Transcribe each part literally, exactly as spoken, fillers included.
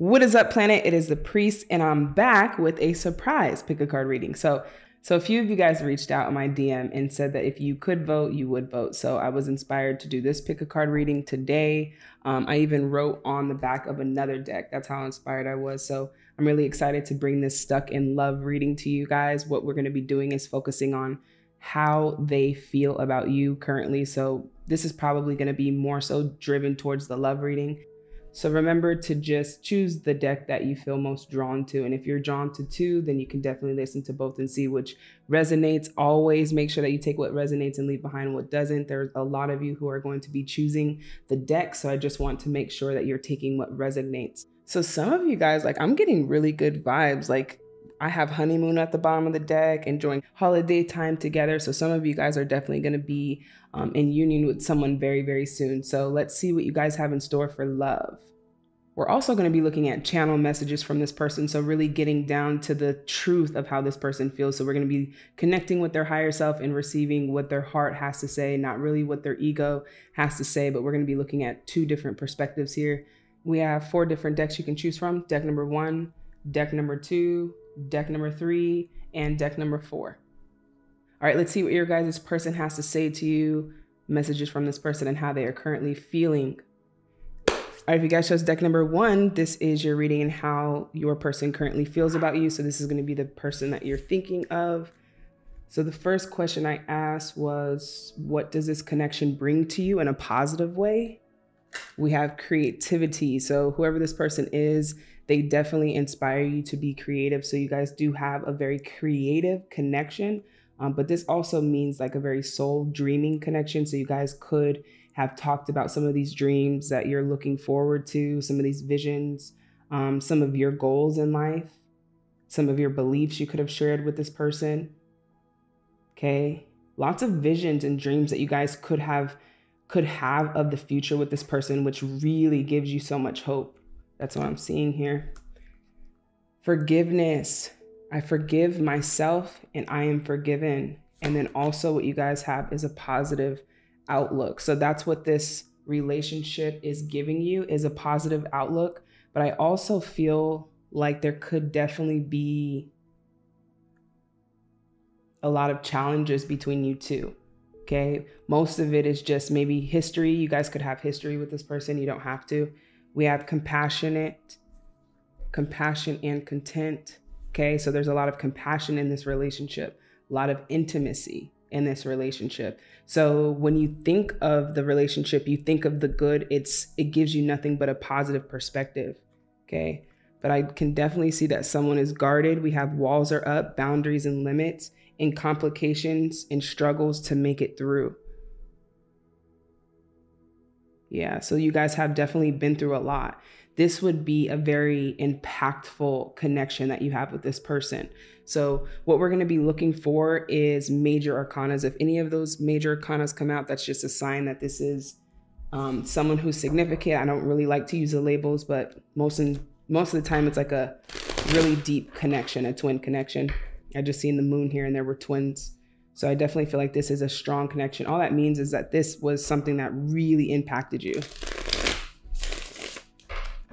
What is up, planet? It is the Priest, and I'm back with a surprise pick a card reading. So, so a few of you guys reached out in my D M and said that if you could vote, you would vote. So I was inspired to do this pick a card reading today. Um, I even wrote on the back of another deck. That's how inspired I was. So I'm really excited to bring this Stuck in Love reading to you guys. What we're going to be doing is focusing on how they feel about you currently. So this is probably going to be more so driven towards the love reading. So remember to just choose the deck that you feel most drawn to. And if you're drawn to two, then you can definitely listen to both and see which resonates. Always make sure that you take what resonates and leave behind what doesn't. There's a lot of you who are going to be choosing the deck. So I just want to make sure that you're taking what resonates. So some of you guys, like, I'm getting really good vibes. Like, I have honeymoon at the bottom of the deck, enjoying holiday time together. So some of you guys are definitely going to be um, in union with someone very, very soon. So let's see what you guys have in store for love. We're also going to be looking at channel messages from this person. So really getting down to the truth of how this person feels. So we're going to be connecting with their higher self and receiving what their heart has to say, not really what their ego has to say, but we're going to be looking at two different perspectives here. We have four different decks you can choose from. Deck number one, deck number two, deck number three, and deck number four. All right, let's see what your guys' person has to say to you, messages from this person, and how they are currently feeling. All right, if you guys chose deck number one, this is your reading and how your person currently feels about you. So this is going to be the person that you're thinking of. So the first question I asked was, what does this connection bring to you in a positive way? We have creativity. So whoever this person is, they definitely inspire you to be creative. So you guys do have a very creative connection, um, but this also means like a very soul dreaming connection. So you guys could have talked about some of these dreams that you're looking forward to, some of these visions, um, some of your goals in life, some of your beliefs you could have shared with this person. Okay. Lots of visions and dreams that you guys could have could have of the future with this person, which really gives you so much hope. That's what I'm seeing here. Forgiveness. I forgive myself and I am forgiven. And then also what you guys have is a positive outlook. So that's what this relationship is giving you, is a positive outlook. But I also feel like there could definitely be a lot of challenges between you two. Okay. Most of it is just maybe history. You guys could have history with this person. You don't have to. We have compassionate, compassion and content. Okay. So there's a lot of compassion in this relationship, a lot of intimacy in this relationship. So when you think of the relationship, you think of the good. It's, it gives you nothing but a positive perspective. Okay. But I can definitely see that someone is guarded. We have walls are up, boundaries and limits, and complications and struggles to make it through. Yeah, so you guys have definitely been through a lot. This would be a very impactful connection that you have with this person. So what we're going to be looking for is major arcanas. If any of those major arcanas come out, that's just a sign that this is um, someone who's significant. I don't really like to use the labels, but most, in, most of the time it's like a really deep connection, a twin connection. I just seen the moon here and there were twins. So I definitely feel like this is a strong connection. All that means is that this was something that really impacted you.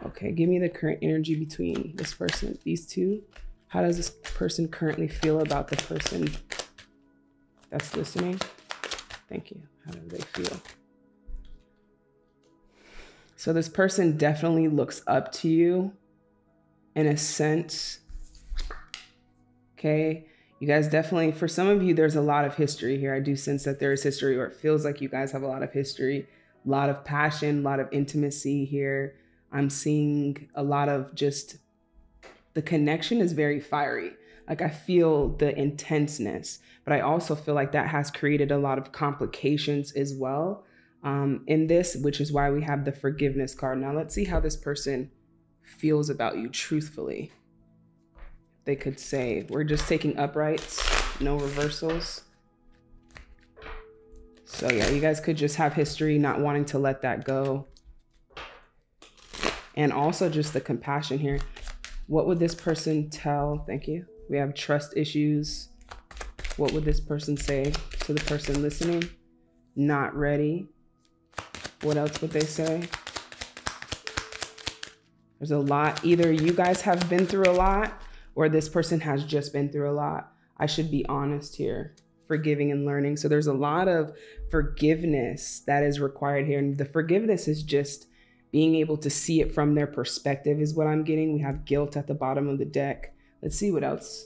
Okay, give me the current energy between this person, these two. How does this person currently feel about the person that's listening? Thank you. How do they feel? So this person definitely looks up to you in a sense. Okay, you guys definitely, for some of you, there's a lot of history here. I do sense that there is history, or it feels like you guys have a lot of history, a lot of passion, a lot of intimacy here. I'm seeing a lot of just, the connection is very fiery. Like, I feel the intenseness, but I also feel like that has created a lot of complications as well um, in this, which is why we have the forgiveness card. Now let's see how this person feels about you truthfully. They could say, we're just taking uprights, no reversals. So yeah, you guys could just have history, not wanting to let that go. And also just the compassion here. What would this person tell? Thank you. We have trust issues. What would this person say to the person listening? Not ready. What else would they say? There's a lot. Either you guys have been through a lot or this person has just been through a lot. I should be honest here. Forgiving and learning. So there's a lot of forgiveness that is required here. And the forgiveness is just being able to see it from their perspective is what I'm getting. We have guilt at the bottom of the deck. Let's see what else,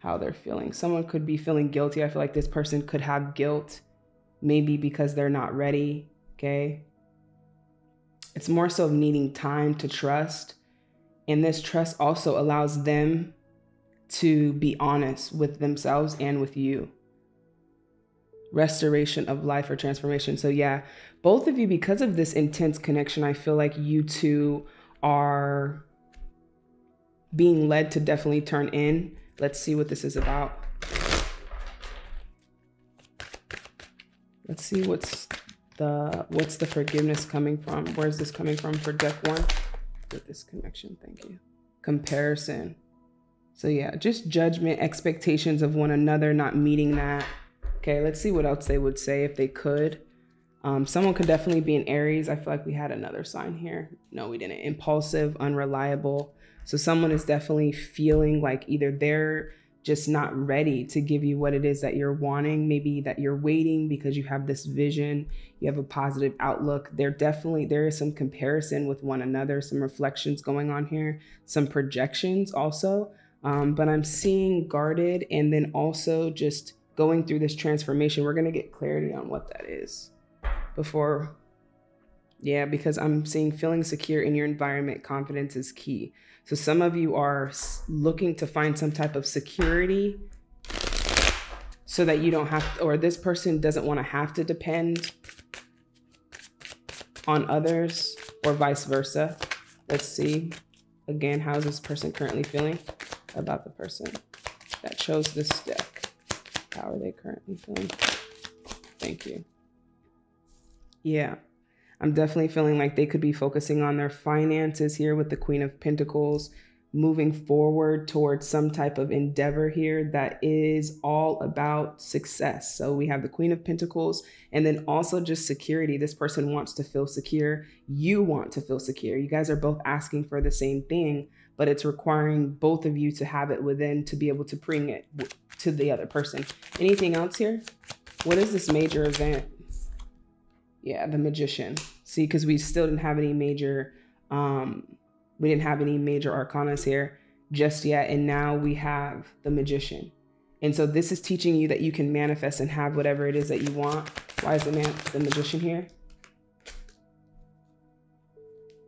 how they're feeling. Someone could be feeling guilty. I feel like this person could have guilt, maybe because they're not ready, okay? It's more so of needing time to trust. And this trust also allows them to be honest with themselves and with you. Restoration of life or transformation. So yeah, both of you, because of this intense connection, I feel like you two are being led to definitely turn in. Let's see what this is about. Let's see what's the, what's the forgiveness coming from? Where's this coming from for deck one? With this connection, thank you. Comparison. So yeah, just judgment, expectations of one another, not meeting that. Okay, let's see what else they would say if they could. Um, someone could definitely be an Aries. I feel like we had another sign here. No, we didn't. Impulsive, unreliable. So someone is definitely feeling like either they're just not ready to give you what it is that you're wanting, maybe that you're waiting because you have this vision, you have a positive outlook. There definitely, there is some comparison with one another, some reflections going on here, some projections also. Um, but I'm seeing guarded and then also just going through this transformation. We're going to get clarity on what that is before. Yeah, because I'm seeing feeling secure in your environment. Confidence is key. So some of you are looking to find some type of security so that you don't have to, or this person doesn't want to have to depend on others or vice versa. Let's see again, how is this person currently feeling about the person that chose this deck? How are they currently feeling? Thank you. Yeah, I'm definitely feeling like they could be focusing on their finances here with the Queen of Pentacles, moving forward towards some type of endeavor here that is all about success. So we have the Queen of Pentacles and then also just security. This person wants to feel secure. You want to feel secure. You guys are both asking for the same thing, but it's requiring both of you to have it within to be able to bring it to the other person. Anything else here? What is this major event? Yeah, the Magician. See, because we still didn't have any major, um, we didn't have any major arcanas here just yet. And now we have the Magician. And so this is teaching you that you can manifest and have whatever it is that you want. Why is the man, the Magician here?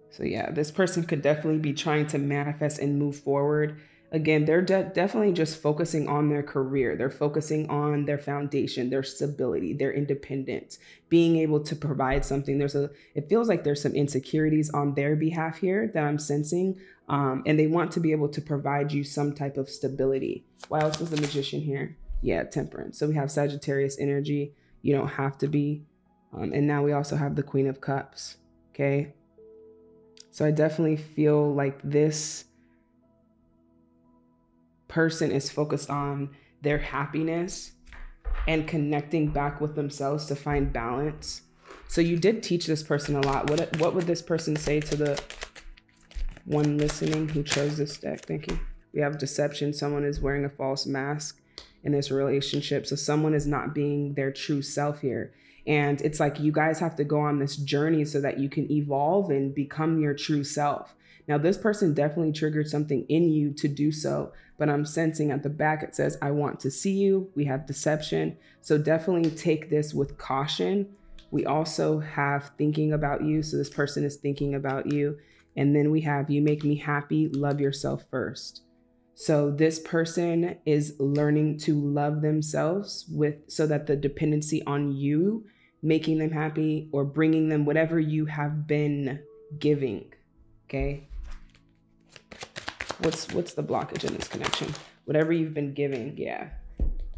So yeah, this person could definitely be trying to manifest and move forward. Again, they're de definitely just focusing on their career. They're focusing on their foundation, their stability, their independence, being able to provide something. There's a, it feels like there's some insecurities on their behalf here that I'm sensing. Um, and they want to be able to provide you some type of stability. Why else is the Magician here? Yeah, Temperance. So we have Sagittarius energy. You don't have to be. Um, and now we also have the Queen of Cups. Okay. So I definitely feel like this person is focused on their happiness and connecting back with themselves to find balance. So you did teach this person a lot. What, what would this person say to the one listening who chose this deck? Thank you. We have deception. Someone is wearing a false mask in this relationship. So someone is not being their true self here. And it's like you guys have to go on this journey so that you can evolve and become your true self. Now, this person definitely triggered something in you to do so, but I'm sensing at the back it says, I want to see you. We have deception. So definitely take this with caution. We also have thinking about you. So this person is thinking about you. And then we have you make me happy, love yourself first. So this person is learning to love themselves with so that the dependency on you, making them happy or bringing them whatever you have been giving. Okay. What's, what's the blockage in this connection? Whatever you've been giving. Yeah.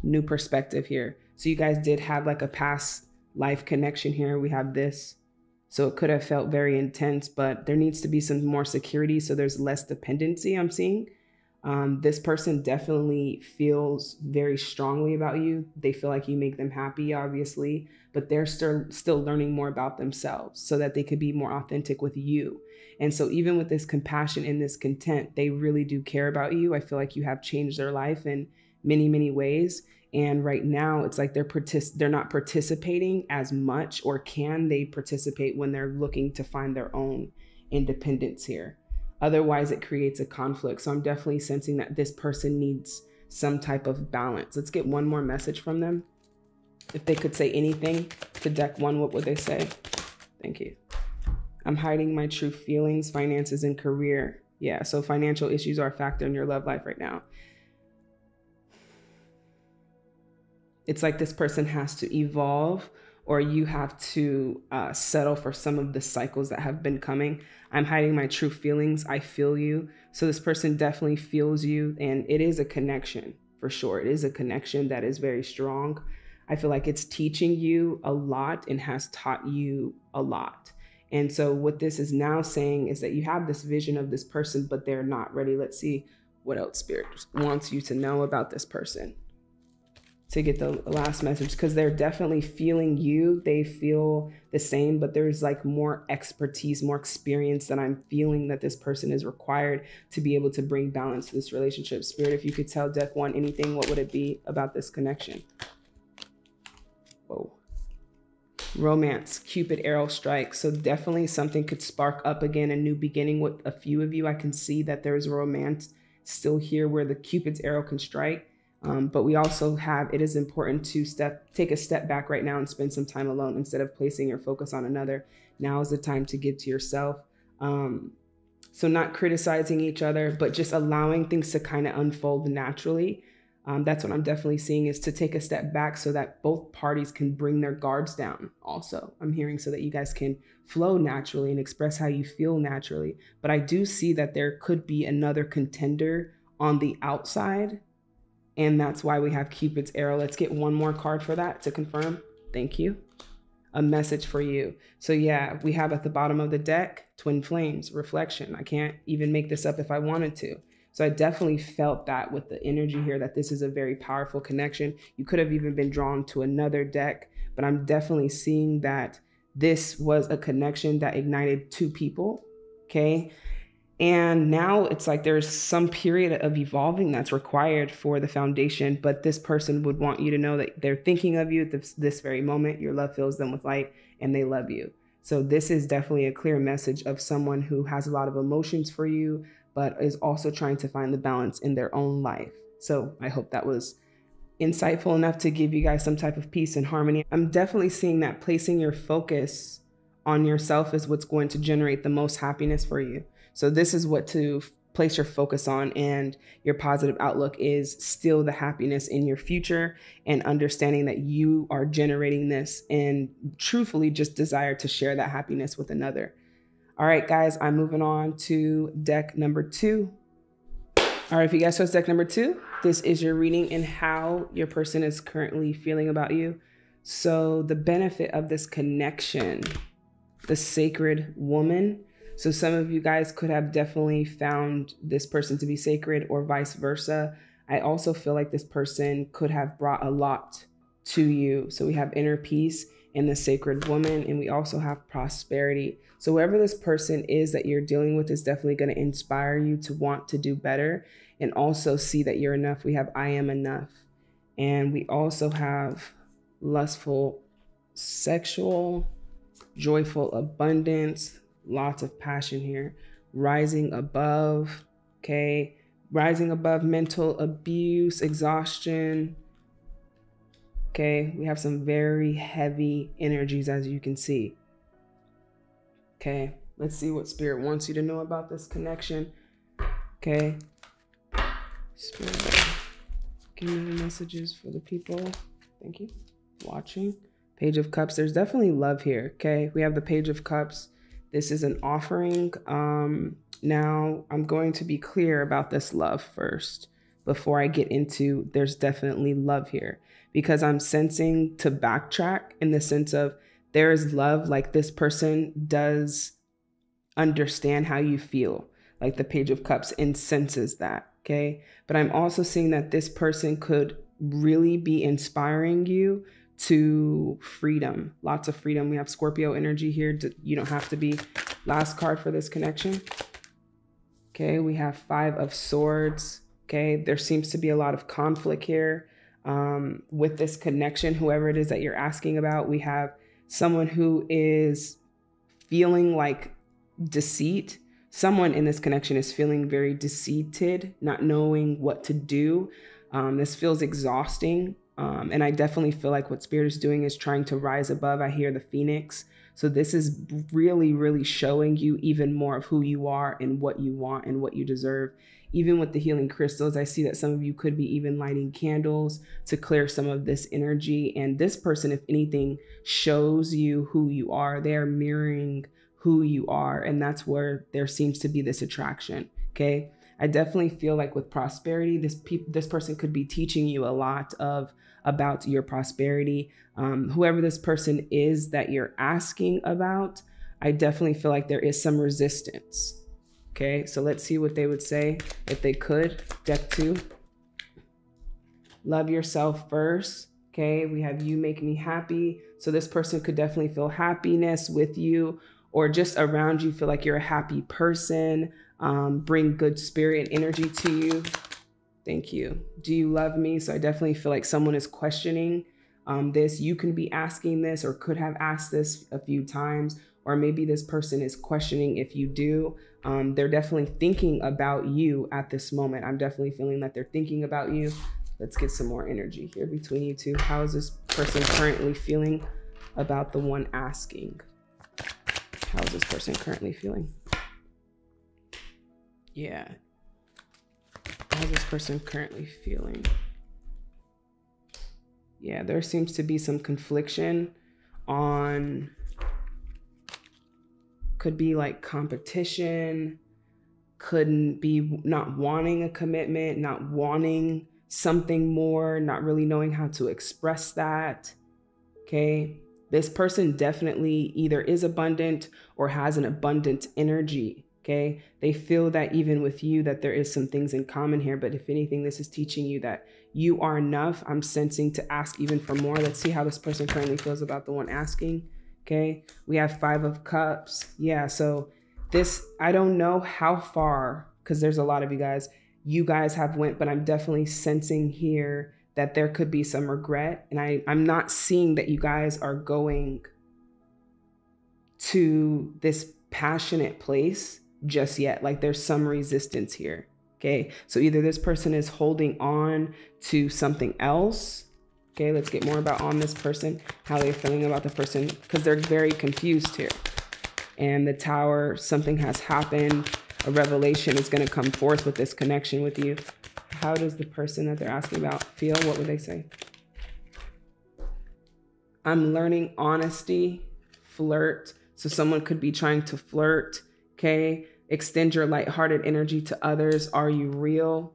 New perspective here. So you guys did have like a past life connection here. We have this. So it could have felt very intense, but there needs to be some more security. So there's less dependency I'm seeing. Um, this person definitely feels very strongly about you. They feel like you make them happy, obviously, but they're still still learning more about themselves so that they could be more authentic with you. And so even with this compassion and this content, they really do care about you. I feel like you have changed their life in many, many ways. And right now it's like they're partic- they're not participating as much, or can they participate when they're looking to find their own independence here? Otherwise, it creates a conflict. So I'm definitely sensing that this person needs some type of balance. Let's get one more message from them. If they could say anything to deck one, what would they say? Thank you. I'm hiding my true feelings, finances, and career. Yeah, so financial issues are a factor in your love life right now. It's like this person has to evolve, or you have to uh, settle for some of the cycles that have been coming. I'm hiding my true feelings. I feel you. So this person definitely feels you, and it is a connection for sure. It is a connection that is very strong. I feel like it's teaching you a lot and has taught you a lot. And so what this is now saying is that you have this vision of this person, but they're not ready. Let's see what else Spirit wants you to know about this person, to get the last message, because they're definitely feeling you. They feel the same, but there's like more expertise, more experience that I'm feeling that this person is required to be able to bring balance to this relationship. Spirit, if you could tell deck one anything, what would it be about this connection? Whoa. Romance, Cupid arrow strikes. So definitely something could spark up again, a new beginning with a few of you. I can see that there's romance still here where the Cupid's arrow can strike. Um, but we also have, it is important to step, take a step back right now and spend some time alone instead of placing your focus on another. Now is the time to give to yourself. Um, so not criticizing each other, but just allowing things to kind of unfold naturally. Um, that's what I'm definitely seeing, is to take a step back so that both parties can bring their guards down. Also, I'm hearing, so that you guys can flow naturally and express how you feel naturally. But I do see that there could be another contender on the outside. And that's why we have Cupid's arrow. Let's get one more card for that to confirm. Thank you. A message for you. So yeah, we have at the bottom of the deck, twin flames, reflection. I can't even make this up if I wanted to. So I definitely felt that with the energy here, that this is a very powerful connection. You could have even been drawn to another deck, but I'm definitely seeing that this was a connection that ignited two people, okay? And now it's like there's some period of evolving that's required for the foundation, but this person would want you to know that they're thinking of you at this, this very moment. Your love fills them with light and they love you. So this is definitely a clear message of someone who has a lot of emotions for you, but is also trying to find the balance in their own life. So I hope that was insightful enough to give you guys some type of peace and harmony. I'm definitely seeing that placing your focus on yourself is what's going to generate the most happiness for you. So this is what to place your focus on, and your positive outlook is still the happiness in your future, and understanding that you are generating this and truthfully just desire to share that happiness with another. All right, guys, I'm moving on to deck number two. All right, if you guys chose deck number two, this is your reading and how your person is currently feeling about you. So the benefit of this connection, the sacred woman. So some of you guys could have definitely found this person to be sacred, or vice versa. I also feel like this person could have brought a lot to you. So we have inner peace and the sacred woman, and we also have prosperity. So whoever this person is that you're dealing with is definitely going to inspire you to want to do better, and also see that you're enough. We have I am enough, and we also have lustful, sexual, joyful abundance, lots of passion here, rising above, okay? Rising above mental abuse, exhaustion, okay? We have some very heavy energies, as you can see, okay? Let's see what Spirit wants you to know about this connection, okay? Spirit, give me the messages for the people. Thank you, watching. Page of Cups, there's definitely love here, okay? We have the Page of Cups. This is an offering. Um, now, I'm going to be clear about this love first before I get into there's definitely love here, because I'm sensing to backtrack in the sense of there is love, like this person does understand how you feel, like the Page of Cups, and senses that. Okay. But I'm also seeing that this person could really be inspiring you to freedom, lots of freedom. We have Scorpio energy here. You don't have to be. Last card for this connection. Okay. We have Five of Swords. Okay. There seems to be a lot of conflict here um, with this connection, whoever it is that you're asking about. We have someone who is feeling like deceit. Someone in this connection is feeling very deceived, not knowing what to do. Um, this feels exhausting. Um, and I definitely feel like what Spirit is doing is trying to rise above. I hear the Phoenix. So this is really, really showing you even more of who you are and what you want and what you deserve. Even with the healing crystals, I see that some of you could be even lighting candles to clear some of this energy. And this person, if anything, shows you who you are. They're mirroring who you are. And that's where there seems to be this attraction. Okay. I definitely feel like with prosperity, this pe this person could be teaching you a lot of about your prosperity. Um, whoever this person is that you're asking about, I definitely feel like there is some resistance. Okay, so let's see what they would say if they could. Deck two. Love yourself first. Okay, we have you make me happy. So this person could definitely feel happiness with you, or just around you feel like you're a happy person. Um, bring good spirit and energy to you. Thank you. Do you love me? So I definitely feel like someone is questioning um, this. You can be asking this or could have asked this a few times, or maybe this person is questioning if you do. Um, they're definitely thinking about you at this moment. I'm definitely feeling that they're thinking about you. Let's get some more energy here between you two. How is this person currently feeling about the one asking? How is this person currently feeling? Yeah. How's this person currently feeling? Yeah, there seems to be some confliction on, could be like competition, couldn't be not wanting a commitment, not wanting something more, not really knowing how to express that. Okay. This person definitely either is abundant or has an abundant energy. Okay. They feel that even with you, that there is some things in common here, but if anything, this is teaching you that you are enough. I'm sensing to ask even for more. Let's see how this person currently feels about the one asking. Okay. We have Five of Cups. Yeah. So this, I don't know how far, cause there's a lot of you guys, you guys have went, but I'm definitely sensing here that there could be some regret. And I, I'm not seeing that you guys are going to this passionate place just yet. Like there's some resistance here. Okay. So either this person is holding on to something else. Okay. Let's get more about on this person, how they're feeling about the person, because they're very confused here. And the Tower, something has happened. A revelation is going to come forth with this connection with you. How does the person that they're asking about feel? What would they say? I'm learning honesty, flirt. So someone could be trying to flirt. Okay. Extend your lighthearted energy to others. Are you real?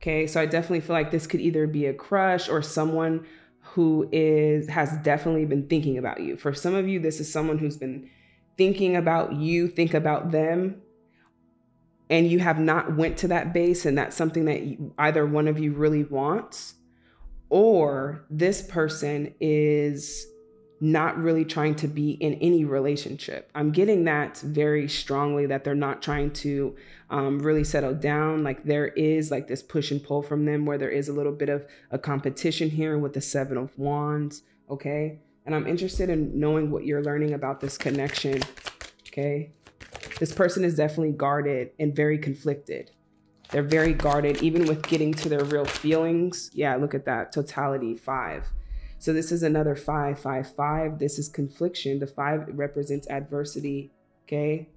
Okay. So I definitely feel like this could either be a crush or someone who is, has definitely been thinking about you. For some of you, this is someone who's been thinking about you, think about them, and you have not went to that base. And that's something that you, either one of you really wants, or this person is not really trying to be in any relationship. I'm getting that very strongly, that they're not trying to um, really settle down. Like there is like this push and pull from them, where there is a little bit of a competition here with the Seven of Wands. Okay. And I'm interested in knowing what you're learning about this connection. Okay. This person is definitely guarded and very conflicted. They're very guarded, even with getting to their real feelings. Yeah. Look at that totality, five. So this is another five, five, five. This is confliction. The five represents adversity. Okay.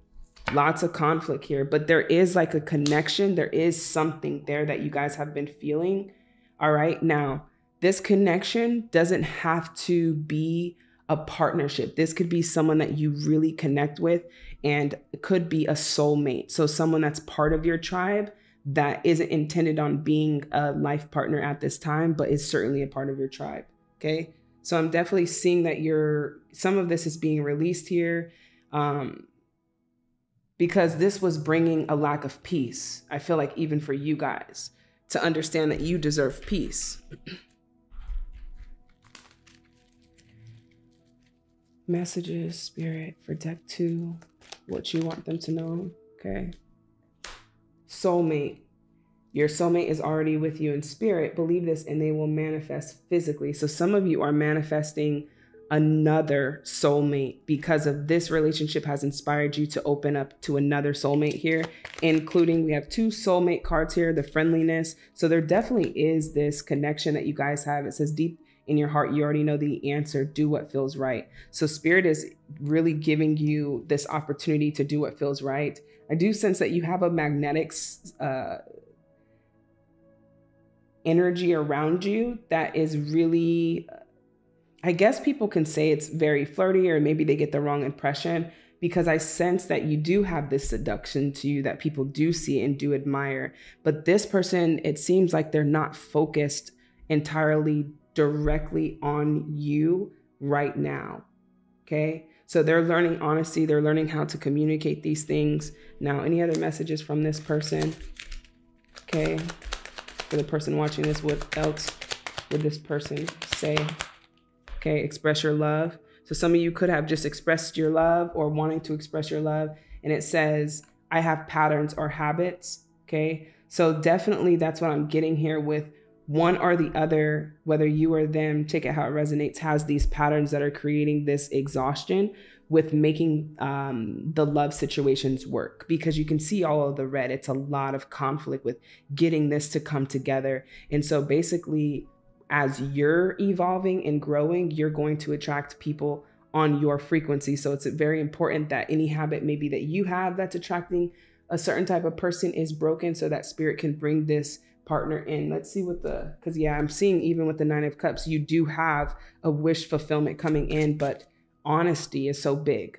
Lots of conflict here, but there is like a connection. There is something there that you guys have been feeling. All right. Now, this connection doesn't have to be a partnership. This could be someone that you really connect with, and it could be a soulmate. So someone that's part of your tribe that isn't intended on being a life partner at this time, but is certainly a part of your tribe. Okay. So I'm definitely seeing that you're, some of this is being released here. Um, because this was bringing a lack of peace. I feel like even for you guys to understand that you deserve peace. Messages, Spirit, for deck two, what you want them to know, okay? Soulmate. Your soulmate is already with you in spirit. Believe this and they will manifest physically. So some of you are manifesting another soulmate because of this relationship has inspired you to open up to another soulmate here, including we have two soulmate cards here, the friendliness. So there definitely is this connection that you guys have. It says deep in your heart, you already know the answer, do what feels right. So Spirit is really giving you this opportunity to do what feels right. I do sense that you have a magnetic uh, energy around you that is really, I guess people can say it's very flirty, or maybe they get the wrong impression, because I sense that you do have this seduction to you that people do see and do admire. But this person, it seems like they're not focused entirely directly on you right now, okay? So they're learning honesty. They're learning how to communicate these things. Now, any other messages from this person? Okay, for the person watching this, what else would this person say? Okay, express your love. So some of you could have just expressed your love or wanting to express your love. And it says, I have patterns or habits, okay? So definitely that's what I'm getting here with one or the other, whether you or them, take it how it resonates, has these patterns that are creating this exhaustion with making um, the love situations work, because you can see all of the red. It's a lot of conflict with getting this to come together. And so basically, as you're evolving and growing, you're going to attract people on your frequency. So it's very important that any habit maybe that you have that's attracting a certain type of person is broken so that Spirit can bring this partner in. Let's see what the, because yeah, I'm seeing even with the Nine of Cups, you do have a wish fulfillment coming in, but honesty is so big.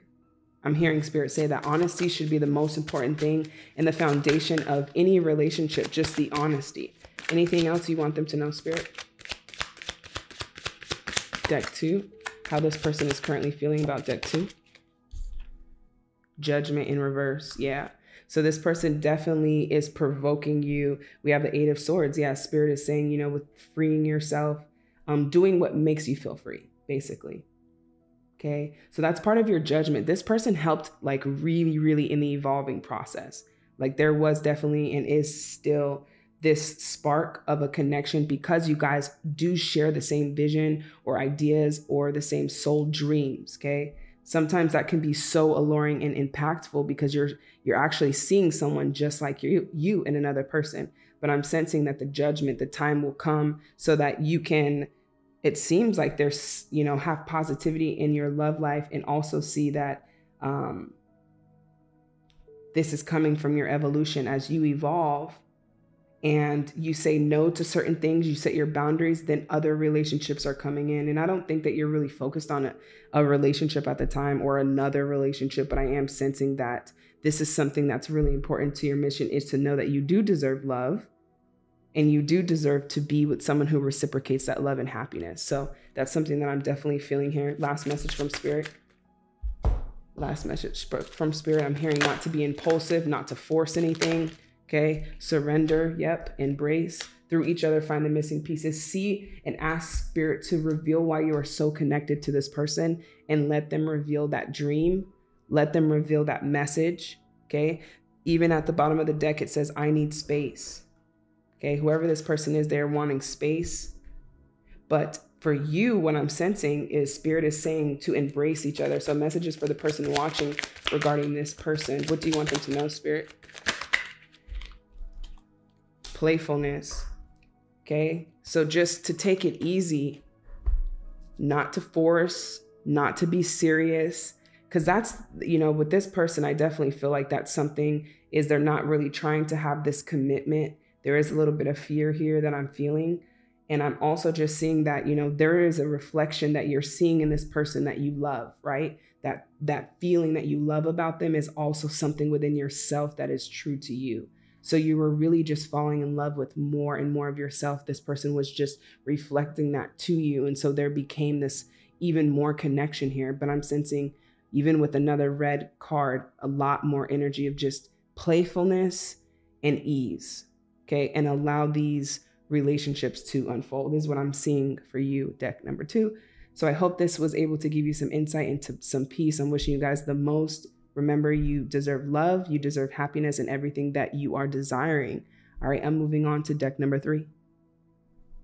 I'm hearing Spirit say that honesty should be the most important thing and the foundation of any relationship, just the honesty. Anything else you want them to know, Spirit? Deck two, how this person is currently feeling about deck two. Judgment in reverse, yeah. So this person definitely is provoking you. We have the Eight of Swords. Yeah, Spirit is saying, you know, with freeing yourself, um, doing what makes you feel free, basically. Okay, so that's part of your judgment. This person helped like really, really in the evolving process. Like there was definitely and is still this spark of a connection because you guys do share the same vision or ideas or the same soul dreams, okay? Sometimes that can be so alluring and impactful because you're you're actually seeing someone just like you, you and another person. But I'm sensing that the judgment, the time will come so that you can, it seems like there's, you know, have positivity in your love life and also see that um, this is coming from your evolution as you evolve and you say no to certain things, you set your boundaries, then other relationships are coming in. And I don't think that you're really focused on a, a relationship at the time or another relationship, but I am sensing that this is something that's really important to your mission, is to know that you do deserve love and you do deserve to be with someone who reciprocates that love and happiness. So that's something that I'm definitely feeling here. Last message from Spirit. Last message from Spirit. I'm hearing not to be impulsive, not to force anything. Okay, surrender, yep, embrace, through each other, find the missing pieces, see and ask Spirit to reveal why you are so connected to this person and let them reveal that dream, let them reveal that message, okay? Even at the bottom of the deck, it says, I need space, okay? Whoever this person is, they're wanting space. But for you, what I'm sensing is Spirit is saying to embrace each other. So messages for the person watching regarding this person. What do you want them to know, Spirit? Playfulness, okay? So just to take it easy, not to force, not to be serious, because that's, you know, with this person, I definitely feel like that's something, is they're not really trying to have this commitment. There is a little bit of fear here that I'm feeling. And I'm also just seeing that, you know, there is a reflection that you're seeing in this person that you love, right? That, that feeling that you love about them is also something within yourself that is true to you. So you were really just falling in love with more and more of yourself. This person was just reflecting that to you. And so there became this even more connection here. But I'm sensing even with another red card, a lot more energy of just playfulness and ease, okay? And allow these relationships to unfold. This is what I'm seeing for you, deck number two. So I hope this was able to give you some insight into some peace. I'm wishing you guys the most. Remember, you deserve love, you deserve happiness, and everything that you are desiring. All right, I'm moving on to deck number three.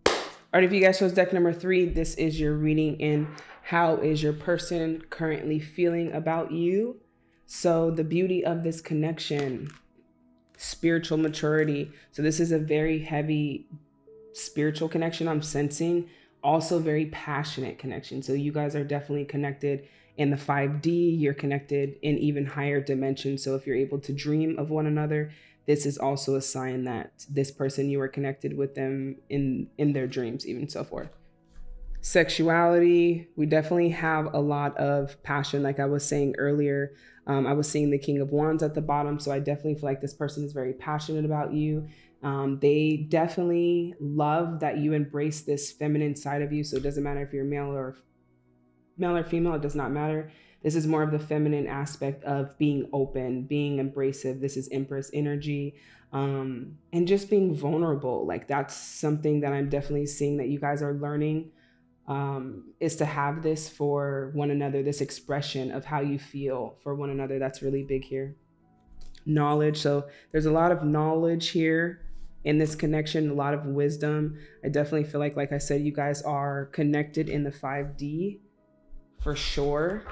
All right, if you guys chose deck number three, this is your reading in how is your person currently feeling about you? So the beauty of this connection, spiritual maturity. So this is a very heavy spiritual connection I'm sensing, also very passionate connection. So you guys are definitely connected in the five D, you're connected in even higher dimensions. So if you're able to dream of one another, this is also a sign that this person, you are connected with them in, in their dreams, even so forth. Sexuality, we definitely have a lot of passion. Like I was saying earlier, um, I was seeing the King of Wands at the bottom. So I definitely feel like this person is very passionate about you. Um, they definitely love that you embrace this feminine side of you. So it doesn't matter if you're male or male or female, it does not matter. This is more of the feminine aspect of being open, being embracive. This is Empress energy, um, and just being vulnerable. Like that's something that I'm definitely seeing that you guys are learning, um, is to have this for one another, this expression of how you feel for one another. That's really big here. Knowledge. So there's a lot of knowledge here in this connection, a lot of wisdom. I definitely feel like, like I said, you guys are connected in the five D. For sure,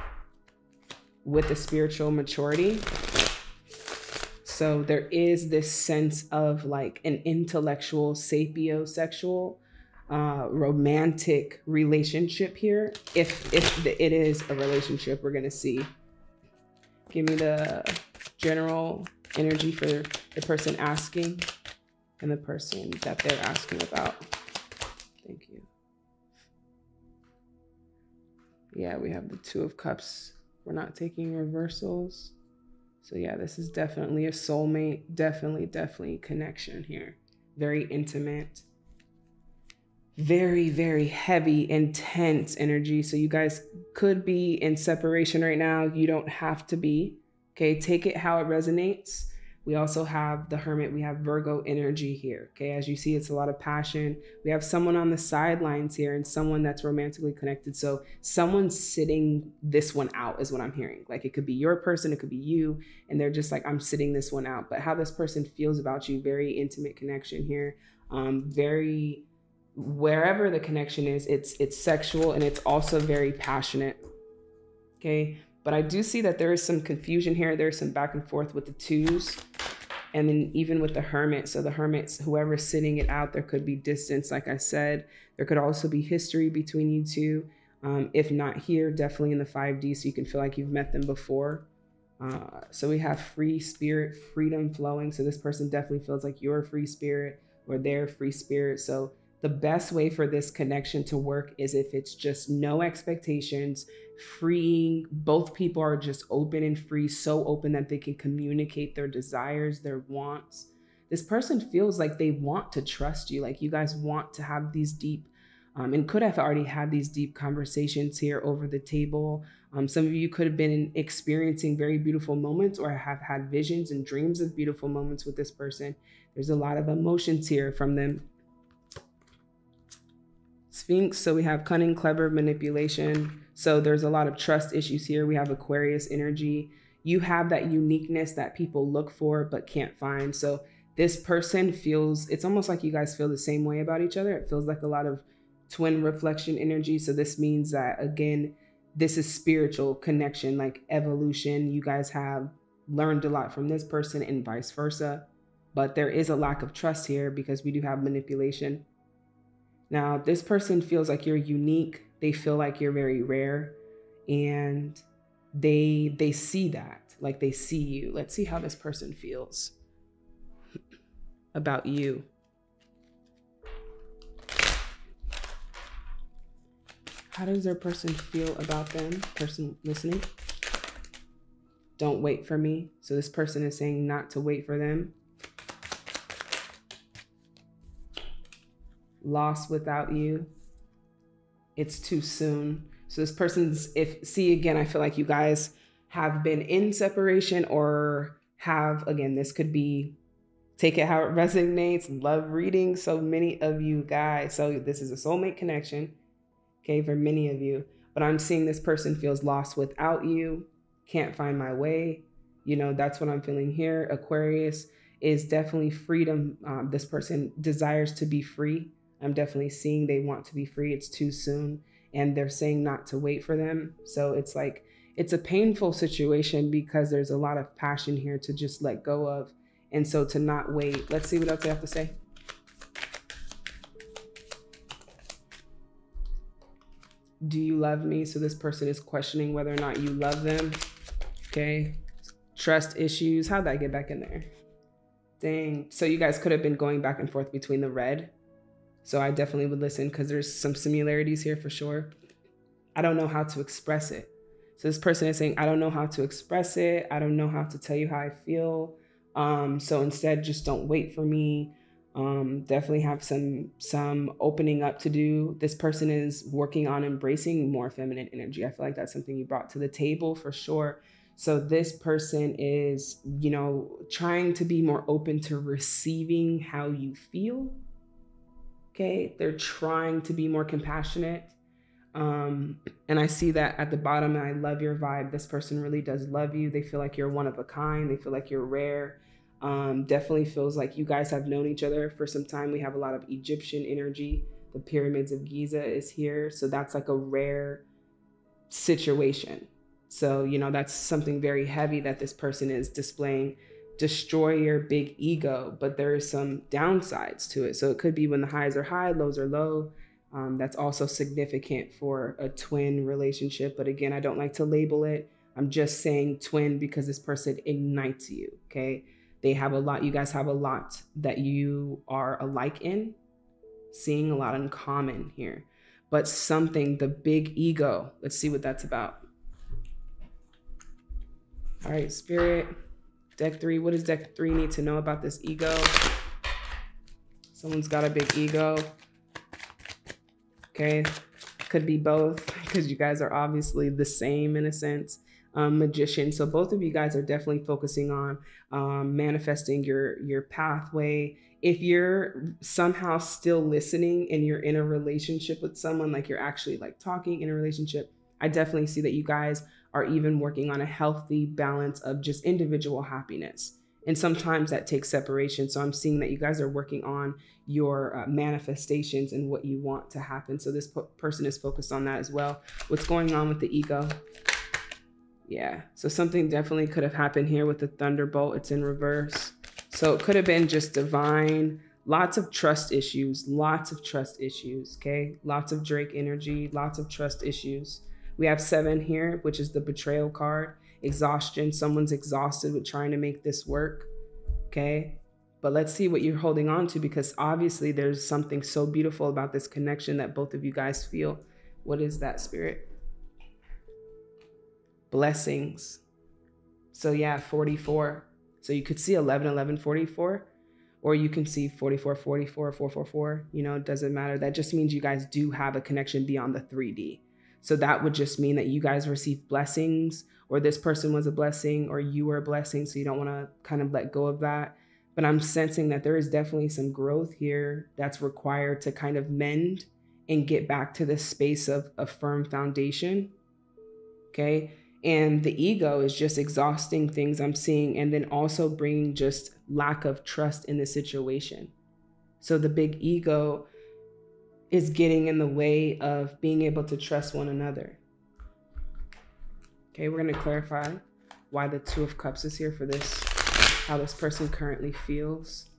with the spiritual maturity. So there is this sense of like an intellectual, sapiosexual, uh, romantic relationship here. If, if the, it is a relationship, we're gonna see. Give me the general energy for the person asking and the person that they're asking about. Thank you. Yeah, we have the Two of Cups. We're not taking reversals. So yeah, this is definitely a soulmate, definitely, definitely connection here. Very intimate, very, very heavy, intense energy. So you guys could be in separation right now. You don't have to be, okay? Take it how it resonates. We also have the Hermit. We have Virgo energy here, okay? As you see, it's a lot of passion. We have someone on the sidelines here and someone that's romantically connected. So someone's sitting this one out is what I'm hearing. Like it could be your person, it could be you, and they're just like, I'm sitting this one out. But how this person feels about you, very intimate connection here. Um, very, wherever the connection is, it's, it's sexual and it's also very passionate, okay? But I do see that there is some confusion here. There's some back and forth with the twos. And then even with the Hermit, so the Hermits, whoever's sitting it out, there could be distance, like I said. There could also be history between you two. Um, if not here, definitely in the five D, so you can feel like you've met them before. Uh, so we have free spirit, freedom flowing. So this person definitely feels like you're a free spirit or they're a free spirit. So the best way for this connection to work is if it's just no expectations, freeing. Both people are just open and free, so open that they can communicate their desires, their wants. This person feels like they want to trust you, like you guys want to have these deep, um, and could have already had these deep conversations here over the table. Um, some of you could have been experiencing very beautiful moments or have had visions and dreams of beautiful moments with this person. There's a lot of emotions here from them. Sphinx, so we have cunning, clever, manipulation. So there's a lot of trust issues here. We have Aquarius energy. You have that uniqueness that people look for but can't find. So this person feels, it's almost like you guys feel the same way about each other. It feels like a lot of twin reflection energy. So this means that, again, this is spiritual connection, like evolution. You guys have learned a lot from this person and vice versa. But there is a lack of trust here because we do have manipulation. Now, this person feels like you're unique. They feel like you're very rare and they, they see that, like they see you. Let's see how this person feels about you. How does their person feel about them? Person listening. Don't wait for me. So this person is saying not to wait for them. Lost without you. It's too soon. So this person's, if, see, again, I feel like you guys have been in separation or have, again, this could be, take it how it resonates, love reading. So many of you guys, so this is a soulmate connection, okay, for many of you, but I'm seeing this person feels lost without you, can't find my way. You know, that's what I'm feeling here. Aquarius is definitely freedom. Um, this person desires to be free. I'm definitely seeing they want to be free. It's too soon. And they're saying not to wait for them. So it's like, it's a painful situation because there's a lot of passion here to just let go of. And so to not wait. Let's see what else they have to say. Do you love me? So this person is questioning whether or not you love them. Okay. Trust issues. How'd that get back in there? Dang. So you guys could have been going back and forth between the red. So I definitely would listen because there's some similarities here for sure. I don't know how to express it. So this person is saying, I don't know how to express it. I don't know how to tell you how I feel. Um, so instead, just don't wait for me. Um, definitely have some, some opening up to do. This person is working on embracing more feminine energy. I feel like that's something you brought to the table for sure. So this person is, you know, trying to be more open to receiving how you feel. Okay. They're trying to be more compassionate. Um, and I see that at the bottom, and I love your vibe. This person really does love you. They feel like you're one of a kind. They feel like you're rare. Um, definitely feels like you guys have known each other for some time. We have a lot of Egyptian energy. The pyramids of Giza is here. So that's like a rare situation. So, you know, that's something very heavy that this person is displaying. Destroy your big ego, but there is some downsides to it. So it could be when the highs are high, lows are low. Um, that's also significant for a twin relationship. But again, I don't like to label it. I'm just saying twin because this person ignites you. Okay. They have a lot. You guys have a lot that you are alike in, seeing a lot in common here, but something, the big ego, let's see what that's about. All right, spirit. Deck three, what does deck three need to know about this ego? Someone's got a big ego. Okay, could be both because you guys are obviously the same in a sense. Um, magician, so both of you guys are definitely focusing on um, manifesting your, your pathway. If you're somehow still listening and you're in a relationship with someone, like you're actually like talking in a relationship, I definitely see that you guys are even working on a healthy balance of just individual happiness. And sometimes that takes separation. So I'm seeing that you guys are working on your uh, manifestations and what you want to happen. So this person is focused on that as well. What's going on with the ego? Yeah. So something definitely could have happened here with the Thunderbolt. It's in reverse. So it could have been just divine. Lots of trust issues. Lots of trust issues. Okay. Lots of Drake energy. Lots of trust issues. We have seven here, which is the betrayal card. Exhaustion. Someone's exhausted with trying to make this work. Okay. But let's see what you're holding on to, because obviously there's something so beautiful about this connection that both of you guys feel. What is that, spirit? Blessings. So yeah, forty-four. So you could see eleven, eleven, forty-four, or you can see forty-four, forty-four, four forty-four. You know, it doesn't matter. That just means you guys do have a connection beyond the three D. So that would just mean that you guys receive blessings, or this person was a blessing, or you were a blessing. So you don't want to kind of let go of that. But I'm sensing that there is definitely some growth here that's required to kind of mend and get back to this space of a firm foundation. Okay. And the ego is just exhausting things I'm seeing. And then also bringing just lack of trust in the situation. So the big ego is getting in the way of being able to trust one another. Okay, we're going to clarify why the Two of Cups is here for this, how this person currently feels,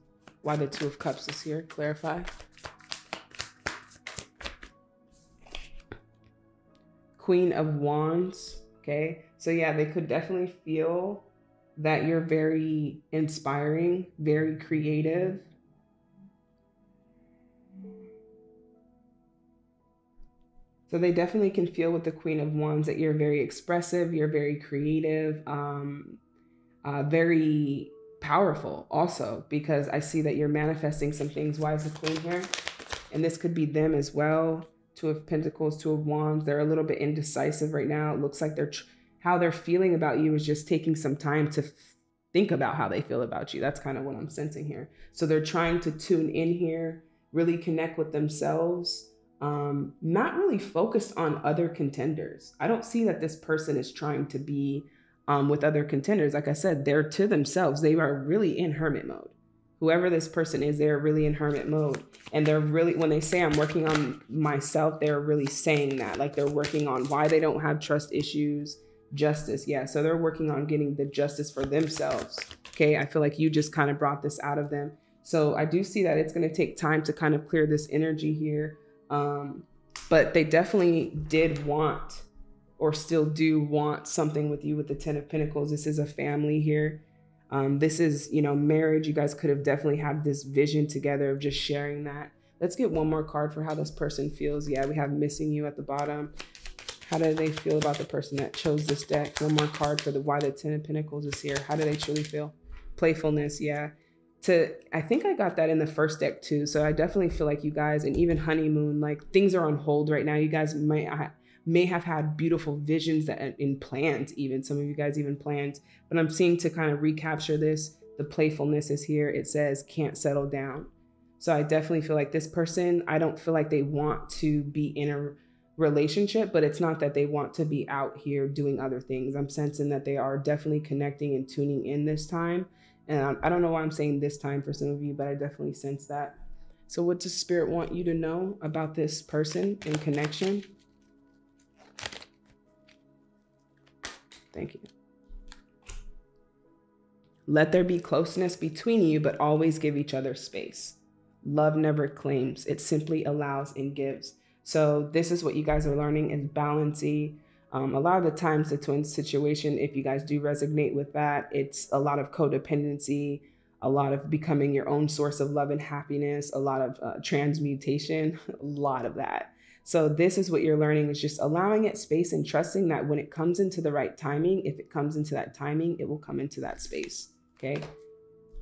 why the Two of Cups is here, clarify. Queen of Wands, okay? So yeah, they could definitely feel that you're very inspiring, very creative. So they definitely can feel with the Queen of Wands that you're very expressive, you're very creative, um, uh, very powerful also, because I see that you're manifesting some things. Why is the Queen here? And this could be them as well. Two of Pentacles, Two of Wands. They're a little bit indecisive right now. It looks like they're tr how they're feeling about you is just taking some time to think about how they feel about you. That's kind of what I'm sensing here. So they're trying to tune in here, really connect with themselves, um, not really focused on other contenders. I don't see that this person is trying to be um, with other contenders. Like I said, they're to themselves. They are really in hermit mode. Whoever this person is, they're really in hermit mode. And they're really, when they say I'm working on myself, they're really saying that. Like they're working on why they don't have trust issues, justice. Yeah, so they're working on getting the justice for themselves. Okay, I feel like you just kind of brought this out of them. So I do see that it's going to take time to kind of clear this energy here. Um, but they definitely did want or still do want something with you with the Ten of Pentacles. This is a family here. Um, this is, you know, marriage. You guys could have definitely had this vision together of just sharing that. Let's get one more card for how this person feels. Yeah, we have missing you at the bottom. How do they feel about the person that chose this deck? One more card for the why the Ten of Pentacles is here. How do they truly feel? Playfulness, yeah. To, I think I got that in the first deck too. So I definitely feel like you guys, and even honeymoon, like things are on hold right now. You guys might I, may have had beautiful visions that in plans, even some of you guys even plans, but I'm seeing to kind of recapture this. The playfulness is here. It says can't settle down. So I definitely feel like this person, I don't feel like they want to be in a relationship, but it's not that they want to be out here doing other things. I'm sensing that they are definitely connecting and tuning in this time. And I don't know why I'm saying this time for some of you, but I definitely sense that. So what does Spirit want you to know about this person in connection? Thank you. Let there be closeness between you, but always give each other space. Love never claims. It simply allows and gives. So this is what you guys are learning is balancing. Um, a lot of the times the twin situation, if you guys do resonate with that, it's a lot of codependency, a lot of becoming your own source of love and happiness, a lot of uh, transmutation, a lot of that. So this is what you're learning is just allowing it space and trusting that when it comes into the right timing, if it comes into that timing, it will come into that space. Okay.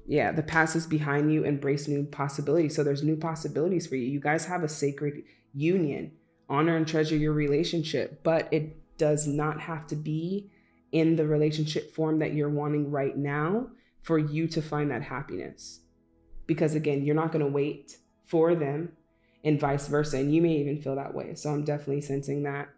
Yeah. The past is behind you. Embrace new possibilities. So there's new possibilities for you. You guys have a sacred union. Honor and treasure your relationship, but it does not have to be in the relationship form that you're wanting right now for you to find that happiness. Because again, you're not going to wait for them. And vice versa, and you may even feel that way. So I'm definitely sensing that.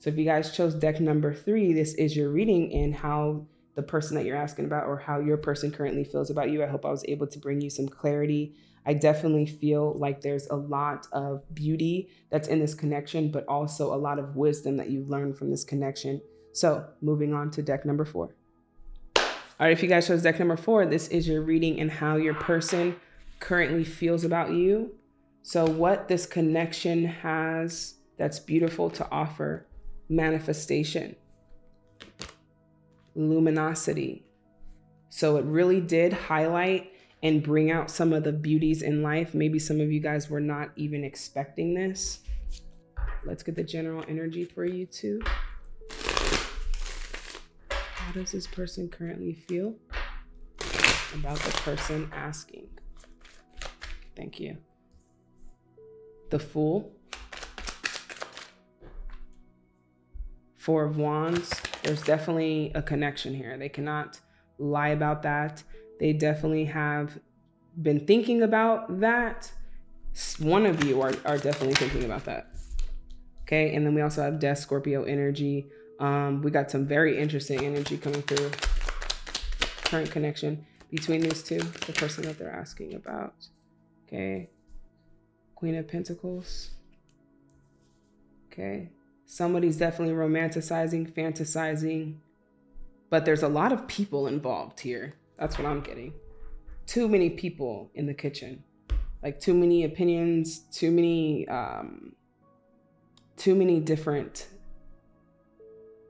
So if you guys chose deck number three, this is your reading and how the person that you're asking about or how your person currently feels about you. I hope I was able to bring you some clarity. I definitely feel like there's a lot of beauty that's in this connection, but also a lot of wisdom that you've learned from this connection. So moving on to deck number four. All right, if you guys chose deck number four, this is your reading and how your person currently feels about you. So what this connection has that's beautiful to offer, manifestation, luminosity. So it really did highlight and bring out some of the beauties in life. Maybe some of you guys were not even expecting this. Let's get the general energy for you too. How does this person currently feel about the person asking? Thank you. The Fool, Four of Wands. There's definitely a connection here. They cannot lie about that. They definitely have been thinking about that. One of you are, are definitely thinking about that. Okay, and then we also have Death, Scorpio energy. Um, we got some very interesting energy coming through. Current connection between these two, the person that they're asking about, okay. Queen of Pentacles. Okay. Somebody's definitely romanticizing, fantasizing, but there's a lot of people involved here. That's what I'm getting. Too many people in the kitchen, like too many opinions, too many, um, too many different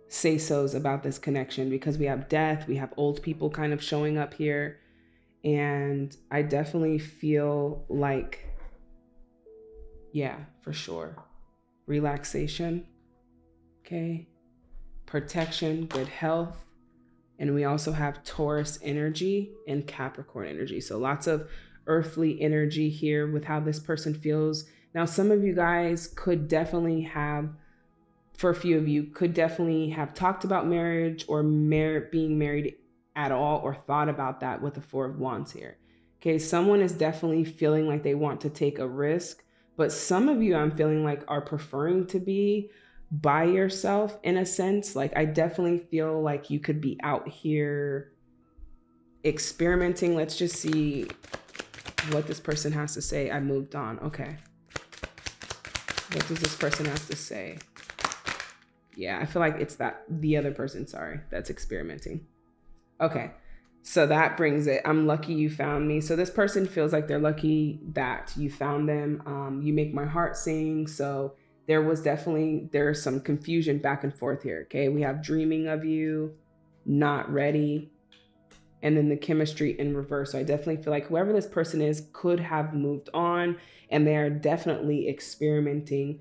say-sos about this connection because we have death, we have old people kind of showing up here. And I definitely feel like, yeah, for sure. Relaxation, okay. Protection, good health. And we also have Taurus energy and Capricorn energy. So lots of earthly energy here with how this person feels. Now, some of you guys could definitely have for a few of you, could definitely have talked about marriage or mar- being married at all, or thought about that with the Four of Wands here. Okay, someone is definitely feeling like they want to take a risk, but some of you I'm feeling like are preferring to be by yourself in a sense. Like I definitely feel like you could be out here experimenting. Let's just see what this person has to say. I moved on. Okay. What does this person have to say? Yeah, I feel like it's that the other person, sorry, that's experimenting. Okay. So that brings it. I'm lucky you found me. So this person feels like they're lucky that you found them. Um, you make my heart sing. So there was definitely, there's some confusion back and forth here. Okay. We have dreaming of you, not ready. And then the chemistry in reverse. So I definitely feel like whoever this person is could have moved on, and they're definitely experimenting.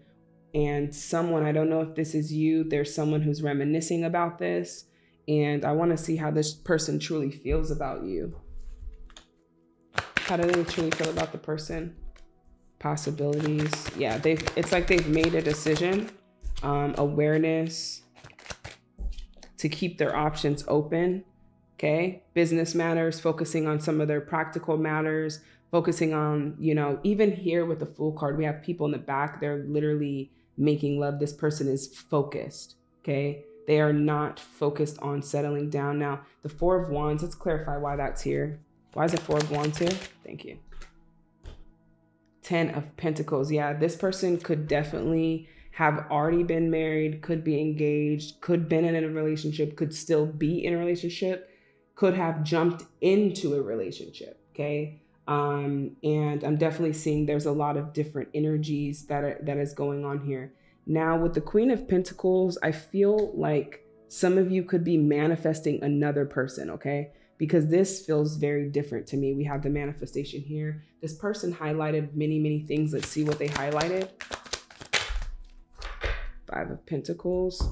And someone, I don't know if this is you, there's someone who's reminiscing about this. And I want to see how this person truly feels about you. How do they truly feel about the person? Possibilities. Yeah, they've, it's like they've made a decision. Um, awareness to keep their options open. Okay. Business matters, focusing on some of their practical matters, focusing on, you know, even here with the Fool card, we have people in the back. They're literally making love. This person is focused. Okay. They are not focused on settling down. Now, the Four of Wands, let's clarify why that's here. Why is the Four of Wands here? Thank you. Ten of Pentacles. Yeah, this person could definitely have already been married, could be engaged, could been in a relationship, could still be in a relationship, could have jumped into a relationship, okay? Um, and I'm definitely seeing there's a lot of different energies that are, that is going on here. Now with the Queen of Pentacles, I feel like some of you could be manifesting another person, okay? Because this feels very different to me. We have the manifestation here. This person highlighted many, many things. Let's see what they highlighted. Five of Pentacles,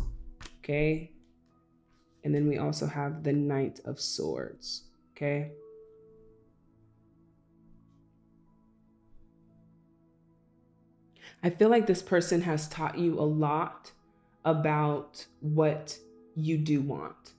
okay? And then we also have the Knight of Swords, okay? I feel like this person has taught you a lot about what you do want.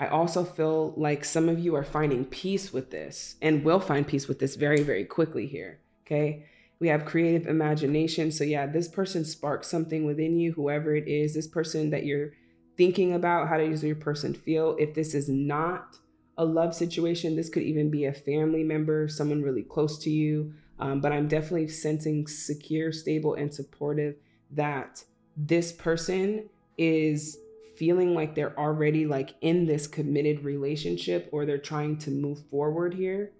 I also feel like some of you are finding peace with this and will find peace with this very, very quickly here, okay? We have creative imagination. So yeah, this person sparks something within you, whoever it is, this person that you're thinking about, how does your person feel? If this is not a love situation, this could even be a family member, someone really close to you. Um, but I'm definitely sensing secure, stable, and supportive, that this person is feeling like they're already like in this committed relationship, or they're trying to move forward here.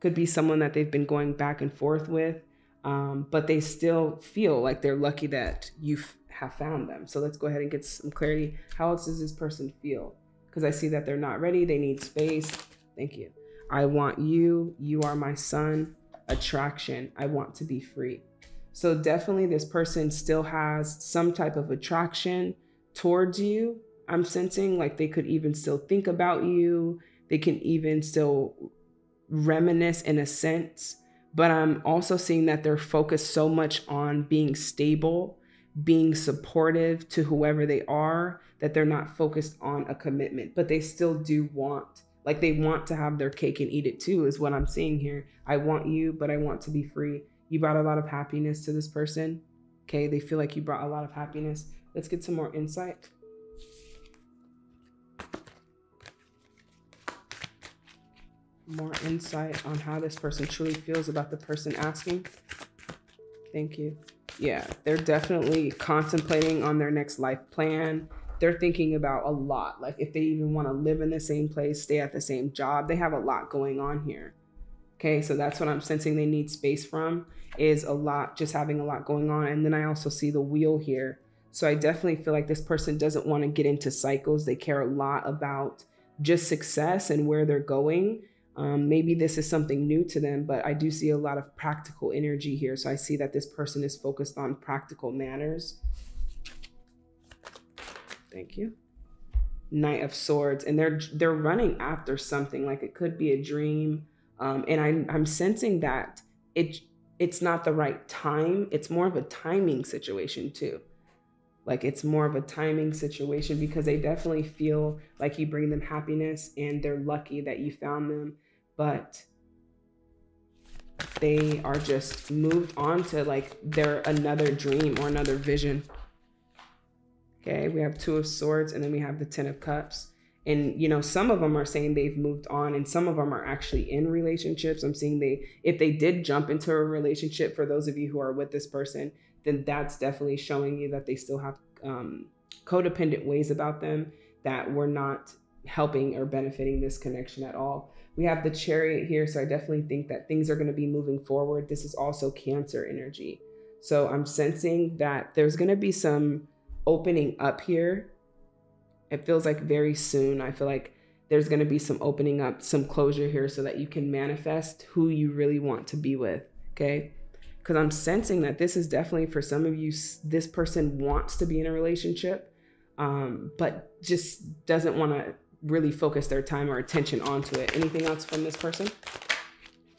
Could be someone that they've been going back and forth with, um, but they still feel like they're lucky that you have found them. So let's go ahead and get some clarity. How else does this person feel? Because I see that they're not ready. They need space. Thank you. I want you. You are my son. Attraction. I want to be free. So definitely this person still has some type of attraction towards you. I'm sensing like they could even still think about you. They can even still reminisce in a sense, but I'm also seeing that they're focused so much on being stable, being supportive to whoever they are, that they're not focused on a commitment, but they still do want. Like they want to have their cake and eat it too, is what I'm seeing here. I want you, but I want to be free. You brought a lot of happiness to this person. Okay, they feel like you brought a lot of happiness. Let's get some more insight. More insight on how this person truly feels about the person asking. Thank you. Yeah, they're definitely contemplating on their next life plan. They're thinking about a lot, like if they even want to live in the same place, stay at the same job. They have a lot going on here. Okay, so that's what I'm sensing they need space from, is a lot, just having a lot going on. And then I also see the Wheel here. So I definitely feel like this person doesn't want to get into cycles. They care a lot about just success and where they're going. Um, maybe this is something new to them, but I do see a lot of practical energy here. So I see that this person is focused on practical matters. Thank you. Knight of Swords. And they're they're running after something, like it could be a dream. Um, and I'm, I'm sensing that it it's not the right time. It's more of a timing situation too. Like, it's more of a timing situation, because they definitely feel like you bring them happiness and they're lucky that you found them, but they are just moved on to like their another dream or another vision. Okay, we have Two of Swords, and then we have the Ten of Cups. And, you know, some of them are saying they've moved on, and some of them are actually in relationships. I'm seeing they, if they did jump into a relationship, for those of you who are with this person, then that's definitely showing you that they still have um, codependent ways about them that were not helping or benefiting this connection at all. We have the Chariot here. So I definitely think that things are going to be moving forward. This is also Cancer energy. So I'm sensing that there's going to be some opening up here. It feels like very soon. I feel like there's going to be some opening up, some closure here, so that you can manifest who you really want to be with. Okay. Because I'm sensing that this is definitely, for some of you, this person wants to be in a relationship, um, but just doesn't want to really focus their time or attention onto it. Anything else from this person?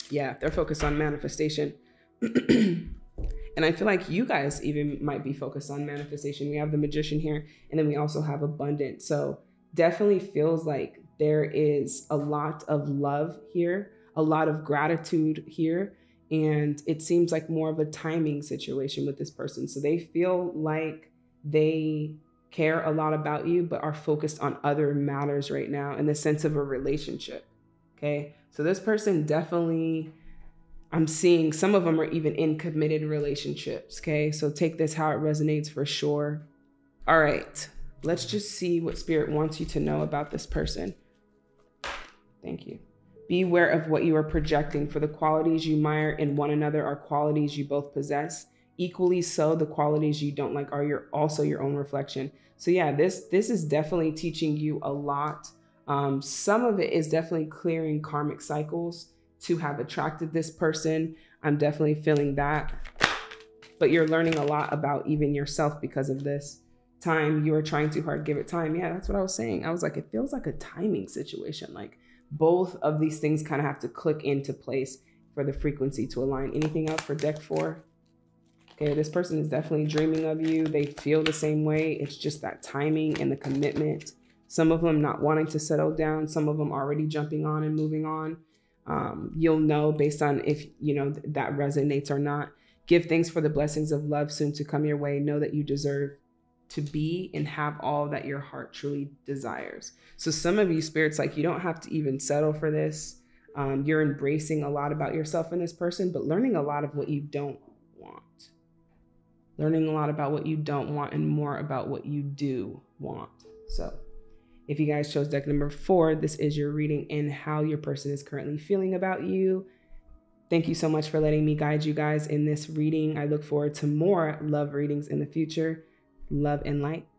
Yeah, they're focused on manifestation. And I feel like you guys even might be focused on manifestation. We have the Magician here, and then we also have Abundant. So definitely feels like there is a lot of love here, a lot of gratitude here. And it seems like more of a timing situation with this person. So they feel like they care a lot about you, but are focused on other matters right now in the sense of a relationship. Okay. So this person definitely, I'm seeing some of them are even in committed relationships. Okay. So take this how it resonates for sure. All right. Let's just see what Spirit wants you to know about this person. Thank you. Be aware of what you are projecting, for the qualities you admire in one another are qualities you both possess. Equally so, the qualities you don't like are your also your own reflection. So yeah, this this is definitely teaching you a lot. Um, some of it is definitely clearing karmic cycles to have attracted this person. I'm definitely feeling that. But you're learning a lot about even yourself because of this. Time, you are trying too hard, give it time. Yeah, that's what I was saying. I was like, it feels like a timing situation. Like, both of these things kind of have to click into place for the frequency to align. Anything else for deck four? Okay, this person is definitely dreaming of you. They feel the same way. It's just that timing and the commitment. Some of them not wanting to settle down. Some of them already jumping on and moving on. Um, you'll know based on if, you know, th- that resonates or not. Give thanks for the blessings of love soon to come your way. Know that you deserve to be and have all that your heart truly desires. So some of you, Spirit's like, you don't have to even settle for this. Um, you're embracing a lot about yourself in this person, but learning a lot of what you don't want. Learning a lot about what you don't want and more about what you do want. So if you guys chose deck number four, this is your reading and how your person is currently feeling about you. Thank you so much for letting me guide you guys in this reading. I look forward to more love readings in the future. Love and light.